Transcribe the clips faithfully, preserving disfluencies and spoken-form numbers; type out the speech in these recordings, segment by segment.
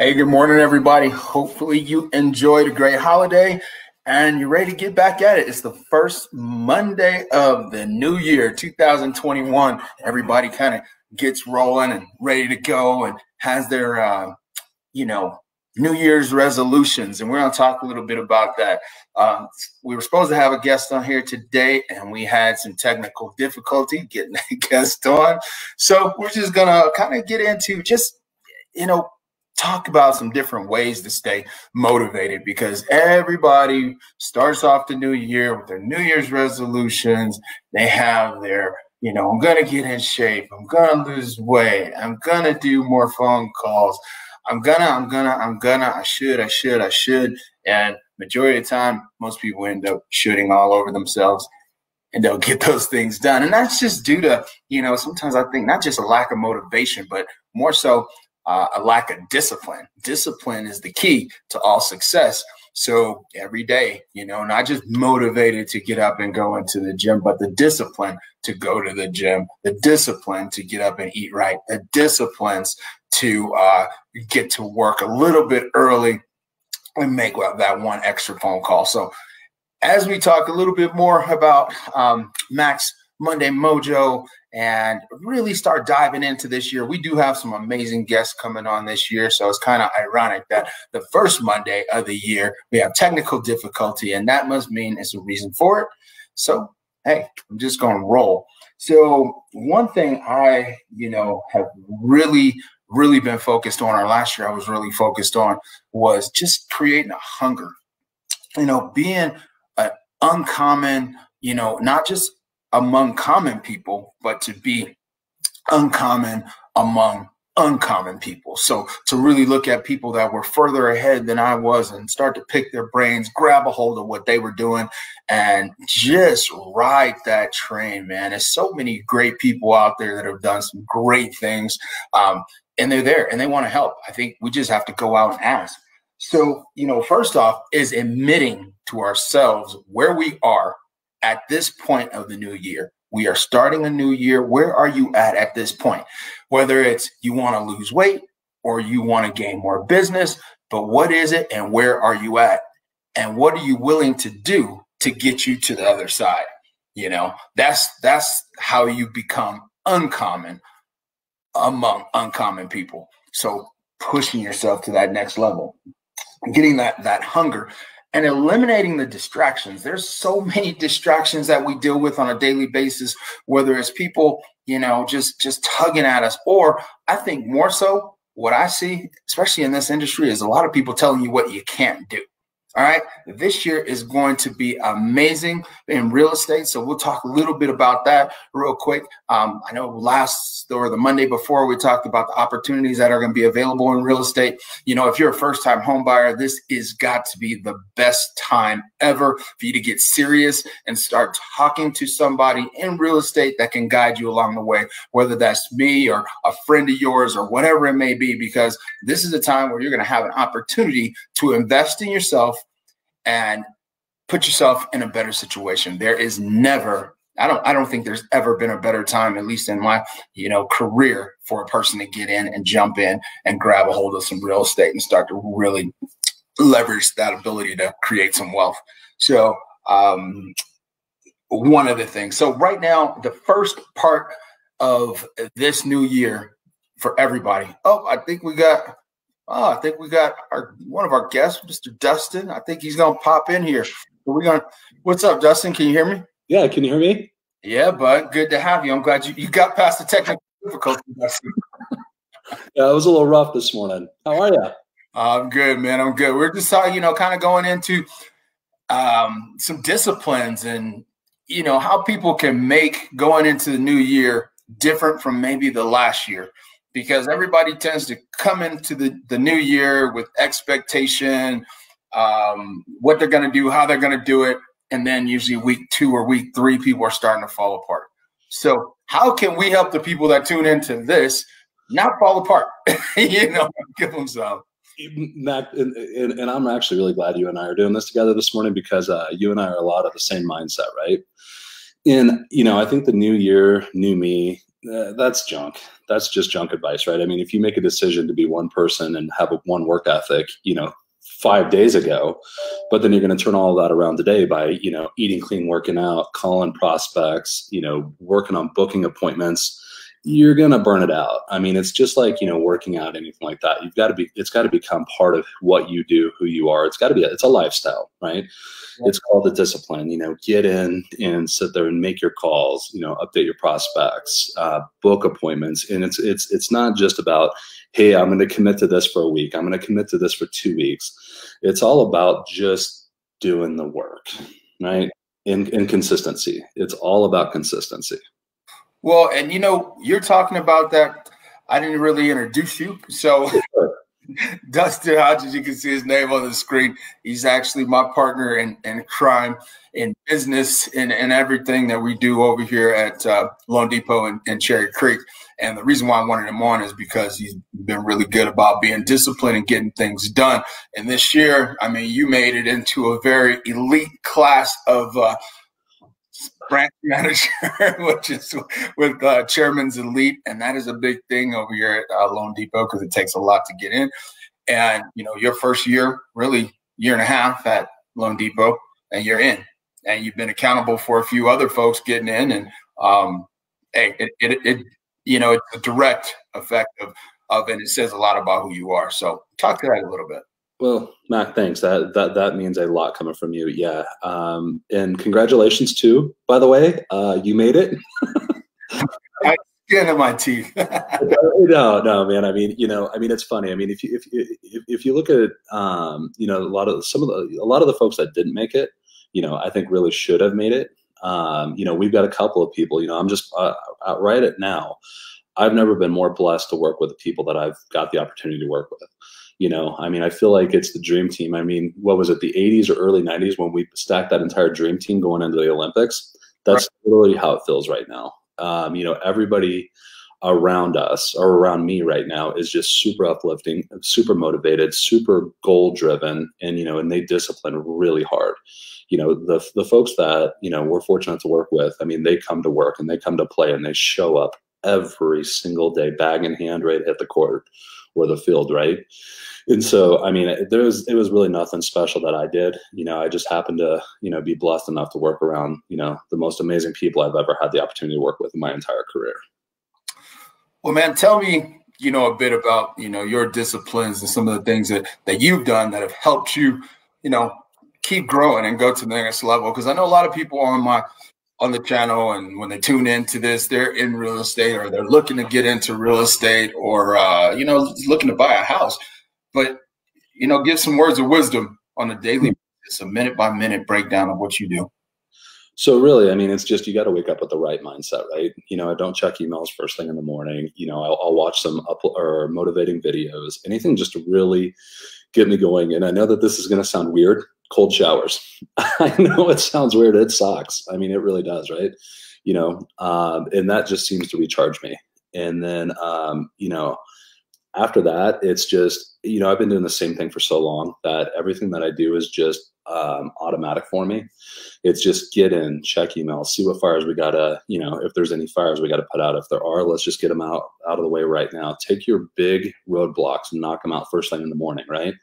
Hey, good morning, everybody. Hopefully you enjoyed a great holiday and you're ready to get back at it. It's the first Monday of the new year, two thousand twenty-one. Everybody kind of gets rolling and ready to go and has their, uh, you know, New Year's resolutions. And we're going to talk a little bit about that. Uh, we were supposed to have a guest on here today, and we had some technical difficulty getting a guest on. So we're just going to kind of get into just, you know, talk about some different ways to stay motivated, because everybody starts off the new year with their New Year's resolutions. They have their, you know, I'm going to get in shape. I'm going to lose weight. I'm going to do more phone calls. I'm gonna, I'm gonna, I'm gonna, I should, I should, I should. And majority of the time, most people end up shooting all over themselves and they'll get those things done. And that's just due to, you know, sometimes I think not just a lack of motivation, but more so uh, a lack of discipline. Discipline is the key to all success. So every day, you know, not just motivated to get up and go into the gym, but the discipline to go to the gym, the discipline to get up and eat right, the disciplines to uh, get to work a little bit early and make that one extra phone call. So as we talk a little bit more about um, Mack's Monday Mojo and really start diving into this year, we do have some amazing guests coming on this year. So it's kind of ironic that the first Monday of the year, we have technical difficulty, and that must mean it's a reason for it. So, hey, I'm just going to roll. So one thing I, you know, have really really been focused on, or last year I was really focused on, was just creating a hunger, you know, being an uncommon, you know, not just among common people, but to be uncommon among uncommon people. So to really look at people that were further ahead than I was and start to pick their brains, grab a hold of what they were doing, and just ride that train, man. There's so many great people out there that have done some great things. Um, And they're there and they want to help. I think we just have to go out and ask. So, you know, first off is admitting to ourselves where we are at this point of the new year. We are starting a new year. Where are you at at this point? Whether it's you want to lose weight or you want to gain more business, but what is it and where are you at? And what are you willing to do to get you to the other side? You know, that's that's how you become uncommon among uncommon people. So pushing yourself to that next level, getting that that hunger, and eliminating the distractions. There's so many distractions that we deal with on a daily basis, whether it's people, you know, just just tugging at us, or I think more so what I see, especially in this industry, is a lot of people telling you what you can't do. All right. This year is going to be amazing in real estate. So we'll talk a little bit about that real quick. Um, I know last or the Monday before we talked about the opportunities that are going to be available in real estate. You know, if you're a first time home buyer, this is got to be the best time ever for you to get serious and start talking to somebody in real estate that can guide you along the way, whether that's me or a friend of yours or whatever it may be, because this is a time where you're going to have an opportunity to invest in yourself and put yourself in a better situation. There is never, I don't, I don't think there's ever been a better time, at least in my, you know, career, for a person to get in and jump in and grab a hold of some real estate and start to really leverage that ability to create some wealth. So um, one of the things, so right now, the first part of this new year for everybody. Oh, I think we got, Oh, I think we got our one of our guests, Mister Dustin. I think he's gonna pop in here. Are we gonna? What's up, Dustin? Can you hear me? Yeah, can you hear me? Yeah, bud. Good to have you. I'm glad you, you got past the technical difficulty, Dustin. Yeah, it was a little rough this morning. How are you? I'm good, man. I'm good. We're just talking, you know, kind of going into um, some disciplines and you know how people can make going into the new year different from maybe the last year. Because everybody tends to come into the, the new year with expectation, um, what they're going to do, how they're going to do it. And then usually week two or week three, people are starting to fall apart. So how can we help the people that tune into this not fall apart? You know, give them some. Mack, and, and, and I'm actually really glad you and I are doing this together this morning, because uh, you and I are a lot of the same mindset, right? And, you know, I think the new year, new me, uh, that's junk. That's just junk advice, right? I mean, if you make a decision to be one person and have a, one work ethic, you know, five days ago, but then you're going to turn all of that around today by, you know, eating clean, working out, calling prospects, you know, working on booking appointments, you're going to burn it out. I mean, it's just like, you know, working out, anything like that. You've got to be, it's got to become part of what you do, who you are. It's got to be, a, it's a lifestyle, right? Yeah. It's called the discipline, you know, get in and sit there and make your calls, you know, update your prospects, uh, book appointments. And it's, it's, it's not just about, hey, I'm going to commit to this for a week. I'm going to commit to this for two weeks. It's all about just doing the work, right? And, and consistency. It's all about consistency. Well, and you know, you're talking about that. I didn't really introduce you. So Dustin Hodges, you can see his name on the screen. He's actually my partner in, in crime, in business, and in, in everything that we do over here at uh, loanDepot and, and Cherry Creek. And the reason why I wanted him on is because he's been really good about being disciplined and getting things done. And this year, I mean, you made it into a very elite class of uh, branch manager, which is with uh, Chairman's Elite, and that is a big thing over here at uh, loanDepot because it takes a lot to get in. And you know, your first year, really year and a half at loanDepot, and you're in, and you've been accountable for a few other folks getting in. And um, hey, it, it, it you know, it's a direct effect of of, and it says a lot about who you are. So talk to that a little bit. Well, Mack, thanks. That, that that means a lot coming from you. Yeah. Um, and congratulations, too, by the way. Uh, you made it. I get in my teeth. no, no, man. I mean, you know, I mean, it's funny. I mean, if you if if, if you look at, um, you know, a lot of some of the a lot of the folks that didn't make it, you know, I think really should have made it. Um, you know, we've got a couple of people, you know, I'm just uh, outright it now. I've never been more blessed to work with the people that I've got the opportunity to work with. You know, I mean, I feel like it's the dream team. I mean, what was it, the eighties or early nineties when we stacked that entire dream team going into the Olympics? That's right. Literally how it feels right now. Um, you know, everybody around us or around me right now is just super uplifting, super motivated, super goal driven. And, you know, and they discipline really hard. You know, the, the folks that, you know, we're fortunate to work with, I mean, they come to work and they come to play and they show up every single day, bag in hand, right at the court or the field, right? And so, I mean, there was, it was really nothing special that I did. You know, I just happened to, you know, be blessed enough to work around, you know, the most amazing people I've ever had the opportunity to work with in my entire career. Well, man, tell me, you know, a bit about, you know, your disciplines and some of the things that, that you've done that have helped you, you know, keep growing and go to the next level. Because I know a lot of people on my, on the channel, and when they tune into this, they're in real estate or they're looking to get into real estate or, uh, you know, looking to buy a house. But, you know, give some words of wisdom on a daily basis, a minute by minute breakdown of what you do. So really, I mean, it's just, you got to wake up with the right mindset, right? You know, I don't check emails first thing in the morning. You know, I'll, I'll watch some up or motivating videos, anything just to really get me going. And I know that this is going to sound weird. Cold showers. I know it sounds weird. It sucks. I mean, it really does, right? You know, um, and that just seems to recharge me. And then, um, you know, after that, it's just, you know, I've been doing the same thing for so long that everything that I do is just um, automatic for me. It's just get in, check email, see what fires we got to, you know, if there's any fires we got to put out. If there are, let's just get them out, out of the way right now. Take your big roadblocks and knock them out first thing in the morning, right?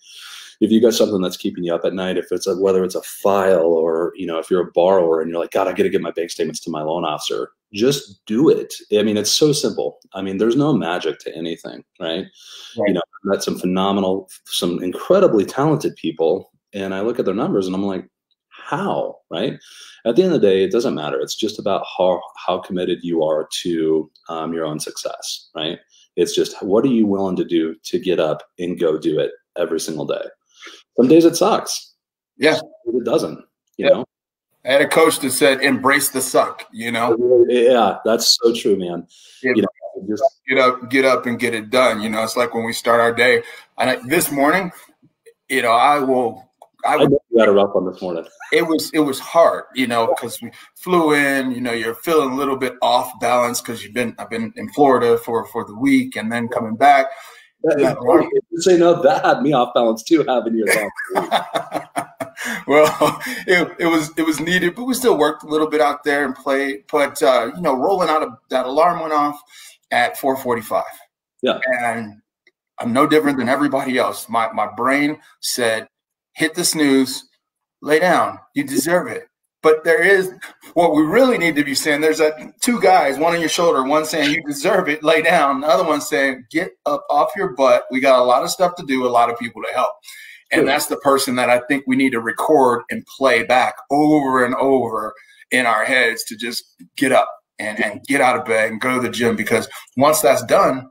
If you got something that's keeping you up at night, if it's a, whether it's a file or, you know, if you're a borrower and you're like, God, I got to get my bank statements to my loan officer, just do it. I mean, it's so simple. I mean, there's no magic to anything, right? Right. You know, I've met some phenomenal, some incredibly talented people, and I look at their numbers and I'm like, how, right? At the end of the day, it doesn't matter. It's just about how, how committed you are to um, your own success, right? It's just, what are you willing to do to get up and go do it every single day? Some days it sucks. Yeah. Some days it doesn't, you yeah. know? I had a coach that said, embrace the suck, you know? Yeah, that's so true, man. Yeah. You know, just get up, get up and get it done. You know, it's like when we start our day. And I, this morning, you know, I will. I, would, I you had a rough one this morning. It was, it was hard, you know, because we flew in, you know, you're feeling a little bit off balance because you've been, I've been in Florida for, for the week and then coming back. That is, say no, that had me off balance too, having you. Well, it, it was it was needed, but we still worked a little bit out there and played. But uh, you know, rolling out of that alarm went off at four forty-five. Yeah, and I'm no different than everybody else. My my brain said, hit the snooze, lay down. You deserve it. But there is what we really need to be saying. There's a, two guys, one on your shoulder, one saying you deserve it, lay down. The other one saying get up off your butt. We got a lot of stuff to do, a lot of people to help. And that's the person that I think we need to record and play back over and over in our heads to just get up and, and get out of bed and go to the gym. Because once that's done,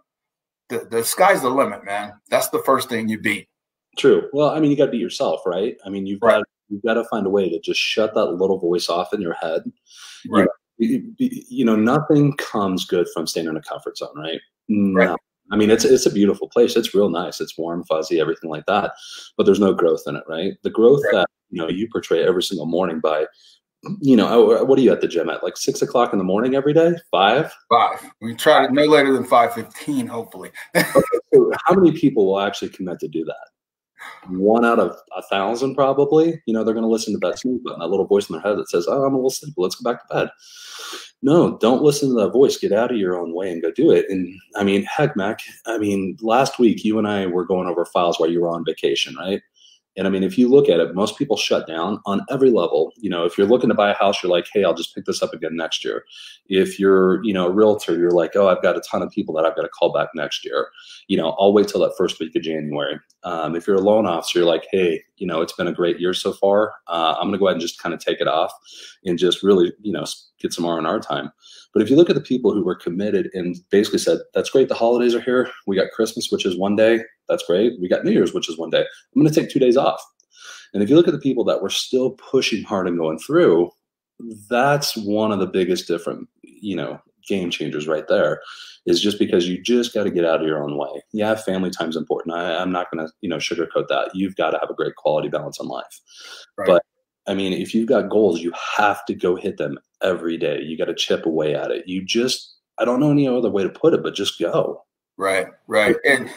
the, the sky's the limit, man. That's the first thing you beat. True. Well, I mean, you got to beat yourself, right? I mean, you've right. got you've got to find a way to just shut that little voice off in your head. Right. You, you know, nothing comes good from staying in a comfort zone, right? Right. No. I mean, it's it's a beautiful place. It's real nice. It's warm, fuzzy, everything like that. But there's no growth in it, right? The growth right. that you know you portray every single morning by, you know, what are you at the gym at? Like six o'clock in the morning every day? Five? Five. We try to no later than five fifteen, hopefully. Okay, so how many people will actually commit to do that? One out of a thousand, probably. You know, they're going to listen to that snooze button, that little voice in their head that says, "Oh, I'm a little sleepy. Let's go back to bed." No, don't listen to that voice. Get out of your own way and go do it. And I mean, heck, Mac, I mean, last week you and I were going over files while you were on vacation, right? And I mean, if you look at it, most people shut down on every level. You know, if you're looking to buy a house, you're like, hey, I'll just pick this up again next year. If you're, you know, a realtor, you're like, oh, I've got a ton of people that I've got to call back next year. You know, I'll wait till that first week of January. Um, if you're a loan officer, you're like, hey, you know, it's been a great year so far. Uh, I'm going to go ahead and just kind of take it off and just really, you know, get some R and R time. But if you look at the people who were committed and basically said, that's great, the holidays are here. We got Christmas, which is one day. That's great. We got New Year's, which is one day. I'm going to take two days off. And if you look at the people that were still pushing hard and going through, that's one of the biggest different, you know, game changers right there, is just because you just got to get out of your own way. Yeah, family time's important. I, I'm not going to, you know, sugarcoat that. You've got to have a great quality balance in life. Right. But I mean, if you've got goals, you have to go hit them every day. You got to chip away at it. You just, I don't know any other way to put it, but just go. Right, right. And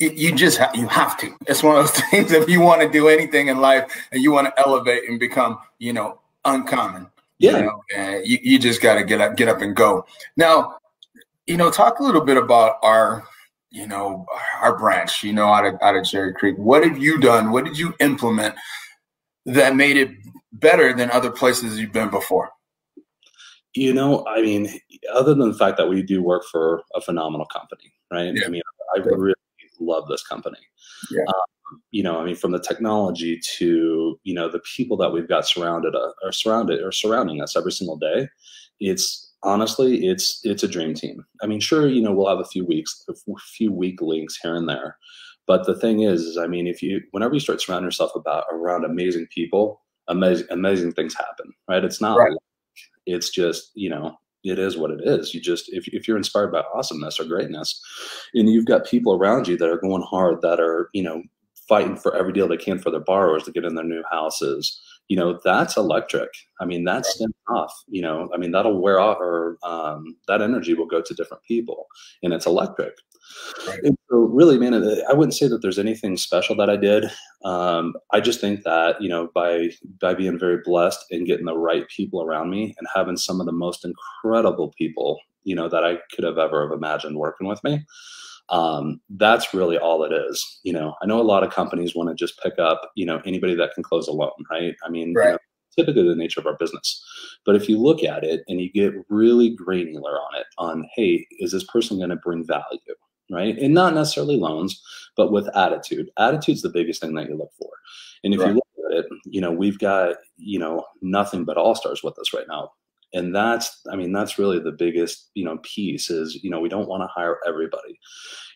you just have, you have to. It's one of those things, if you want to do anything in life and you want to elevate and become, you know, uncommon, yeah. you know, and you, you just got to get up, get up and go. Now, you know, talk a little bit about our, you know, our branch, you know, out of, out of Cherry Creek. What have you done? What did you implement that made it better than other places you've been before? You know, I mean, other than the fact that we do work for a phenomenal company, right? Yeah. I mean, I really love this company. Yeah. Um, you know, I mean, from the technology to, you know, the people that we've got surrounded uh, or surrounded or surrounding us every single day, it's honestly, it's it's a dream team. I mean, sure, you know, we'll have a few weeks, a few weak links here and there. But the thing is, is I mean, if you, whenever you start surrounding yourself about around amazing people, amazing, amazing things happen, right? It's not, right. Like, it's just, you know, it is what it is. You just, if, if you're inspired by awesomeness or greatness and you've got people around you that are going hard, that are, you know, fighting for every deal they can for their borrowers to get in their new houses, you know, that's electric. I mean, that's right. Off, you know, I mean, that'll wear off, or um, that energy will go to different people, and it's electric. Right. And so really, man, I wouldn't say that there's anything special that I did. Um, I just think that, you know, by by being very blessed and getting the right people around me and having some of the most incredible people, you know, that I could have ever have imagined working with me, um, that's really all it is. You know, I know a lot of companies want to just pick up, you know, anybody that can close a loan, right? I mean, right. You know, typically the nature of our business. But if you look at it and you get really granular on it, on, hey, is this person going to bring value? Right. And not necessarily loans, but with attitude. Attitude's the biggest thing that you look for. And if right. you look at it, you know, we've got, you know, nothing but all-stars with us right now. And that's, I mean, that's really the biggest, you know, piece is, you know, we don't want to hire everybody,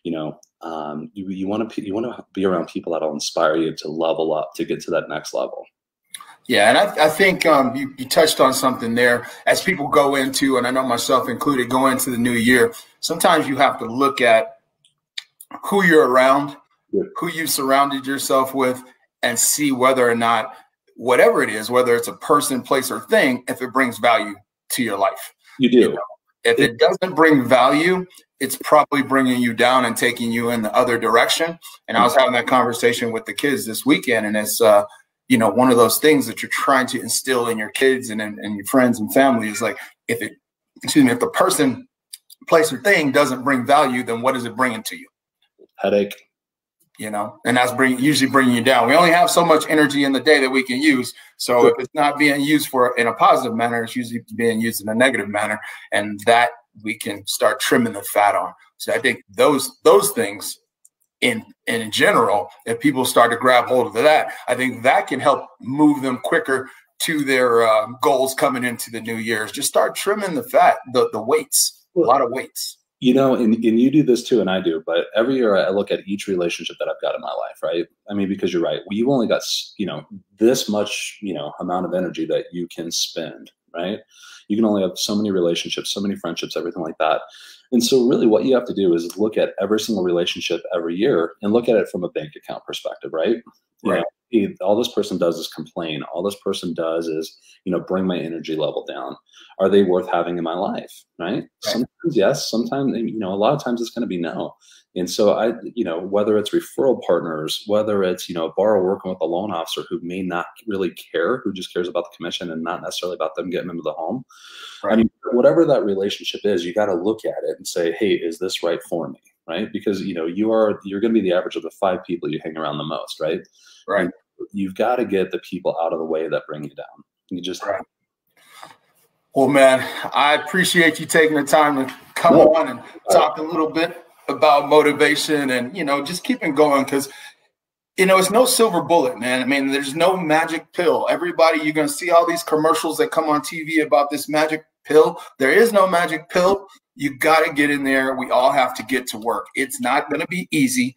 you know, um, you, you want to, you want to be around people that'll inspire you to level up, to get to that next level. Yeah, and I, I think um, you, you touched on something there. As people go into, and I know myself included, go into the new year, sometimes you have to look at who you're around, who you've surrounded yourself with, and see whether or not, whatever it is, whether it's a person, place, or thing, if it brings value to your life. You do. You know, if it doesn't bring value, it's probably bringing you down and taking you in the other direction. And I was having that conversation with the kids this weekend, and it's, uh, you know, one of those things that you're trying to instill in your kids and in, and your friends and family is like, if it, excuse me, if the person, place, or thing doesn't bring value, then what is it bringing to you? Headache. You know, and that's bring, usually bringing you down. We only have so much energy in the day that we can use. So if it's not being used for in a positive manner, it's usually being used in a negative manner, and that we can start trimming the fat on. So I think those those things in in general, if people start to grab hold of that, I think that can help move them quicker to their uh, goals coming into the new years. Just start trimming the fat, the the weights, a lot of weights. You know, and, and you do this too, and I do, but every year I look at each relationship that I've got in my life, right? I mean, because you're right. Well, you've only got, you know, this much, you know, amount of energy that you can spend, right? You can only have so many relationships, so many friendships, everything like that. And so really what you have to do is look at every single relationship every year and look at it from a bank account perspective, right? Right. You know, all this person does is complain. All this person does is, you know, bring my energy level down. Are they worth having in my life, right? Right. Sometimes yes, sometimes, you know, a lot of times it's going to be no. And so I, you know, whether it's referral partners, whether it's, you know, a borrower working with a loan officer who may not really care, who just cares about the commission and not necessarily about them getting into the home. Right. I mean, whatever that relationship is, you got to look at it and say, hey, is this right for me? Right. Because, you know, you are, you're going to be the average of the five people you hang around the most. Right. Right. And you've got to get the people out of the way that bring you down. You just. Right. Well, man, I appreciate you taking the time to come no. on and talk a little bit about motivation and, you know, just keeping going, because, you know, it's no silver bullet, man. I mean, there's no magic pill. Everybody, you're going to see all these commercials that come on T V about this magic pill. There is no magic pill. You got to get in there. We all have to get to work. It's not going to be easy.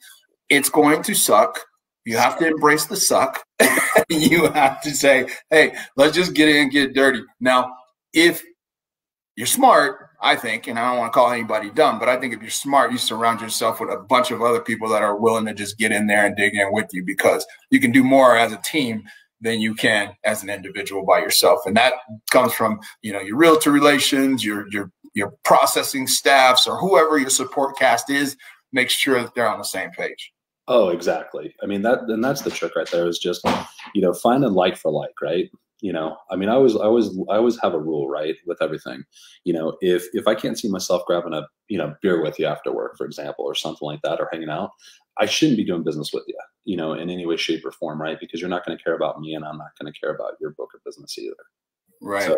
It's going to suck. You have to embrace the suck. You have to say, hey, let's just get in and get dirty. Now, if you're smart, I think, and I don't want to call anybody dumb, but I think if you're smart, you surround yourself with a bunch of other people that are willing to just get in there and dig in with you, because you can do more as a team than you can as an individual by yourself. And that comes from, you know, your realtor relations, your your your processing staffs, or whoever your support cast is. Make sure that they're on the same page. Oh, exactly. I mean, that, and that's the trick right there, is just, you know, find a like for like, right? You know, I mean, I always, I always, I always have a rule, right, with everything. You know, if if I can't see myself grabbing a, you know, beer with you after work, for example, or something like that, or hanging out, I shouldn't be doing business with you, you know, in any way, shape, or form, right? Because you're not going to care about me, and I'm not going to care about your book of business either. Right. So.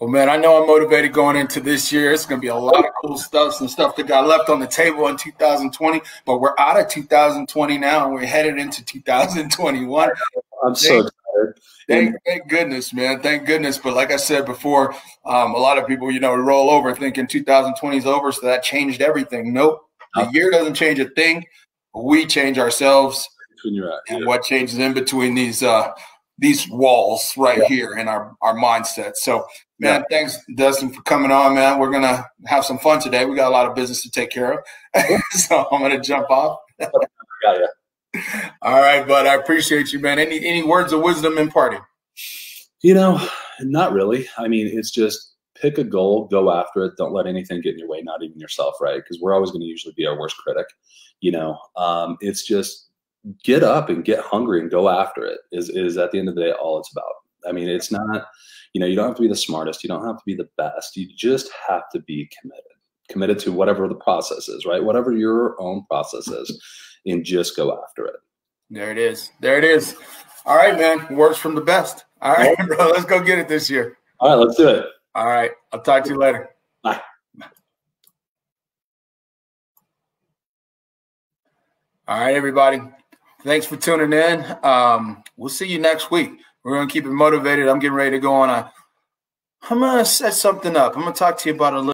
Well, man, I know I'm motivated going into this year. It's going to be a lot of cool stuff, some stuff that got left on the table in two thousand twenty, but we're out of two thousand twenty now, and we're headed into two thousand twenty-one. I'm so excited. Thank, thank goodness, man. Thank goodness. But like I said before, um, a lot of people, you know, roll over thinking two thousand twenty is over, so that changed everything. Nope. The year doesn't change a thing. We change ourselves. You're out, yeah. And what changes in between these uh, these walls right yeah. here in our, our mindset. So, man, yeah. thanks, Dustin, for coming on, man. We're going to have some fun today. We got a lot of business to take care of. So I'm going to jump off. I got you. All right, bud. I appreciate you, man. Any any words of wisdom imparted? You know, not really. I mean, it's just pick a goal, go after it. Don't let anything get in your way, not even yourself, right? Because we're always going to usually be our worst critic. You know, um, it's just get up and get hungry and go after it is, is at the end of the day all it's about. I mean, it's not, you know, you don't have to be the smartest. You don't have to be the best. You just have to be committed, committed to whatever the process is, right? Whatever your own process is. And just go after it. There it is. There it is. All right, man. Words from the best. All right, bro. Let's go get it this year. All right, let's do it. All right. I'll talk to you later. Bye. All right, everybody. Thanks for tuning in. Um, we'll see you next week. We're going to keep it motivated. I'm getting ready to go on a – I'm going to set something up. I'm going to talk to you about a little